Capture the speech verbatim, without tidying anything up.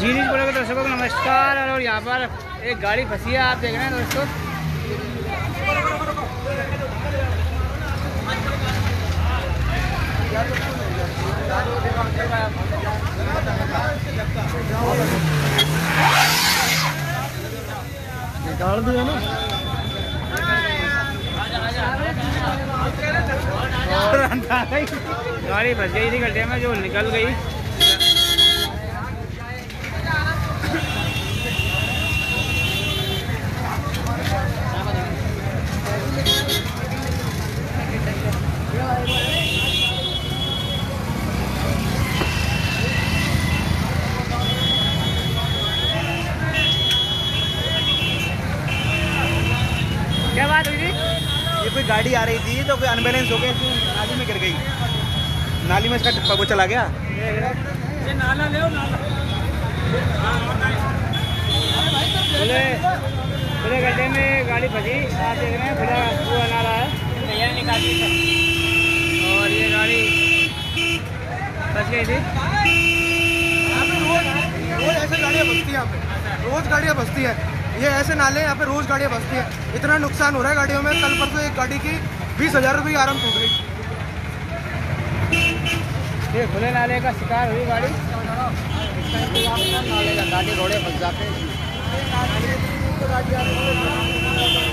जी news बोर्टल के दर्शकों को नमस्कार। और यहाँ पर एक गाड़ी फंसी है, आप देख रहे हैं दोस्तों। निकाल दिया ना। गाड़ी फंस गई थी गड्ढे में, जो निकल गई। क्या बात हुई थी? ये कोई गाड़ी आ रही थी तो कोई अनबैलेंस हो गया, नाली में गिर गई। नाली में इसका टप्पा को चला गया। ये नाला ले नाला। खुले गड्ढे में गाड़ी फंसी, आप देख रहे हैं। खुला वो नाला है, भैया निकाली। और ये गाड़ी फंस गई थी। रोज ऐसे गाड़ियाँ फंसती है यहाँ पे, रोज गाड़ियाँ फंसती है। ये ऐसे नाले यहाँ पे रोज गाड़ियाँ फंसती है। इतना नुकसान हो रहा है गाड़ियों में। कल परसों एक गाड़ी की बीस हजार रुपये आराम टूट गई। ये खुले नाले का शिकार हुई गाड़ी। नाले का गाड़ी रोड़े फंस जाते हैं।